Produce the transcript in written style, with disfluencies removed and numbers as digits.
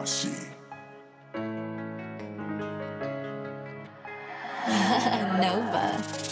Rossi. Nova.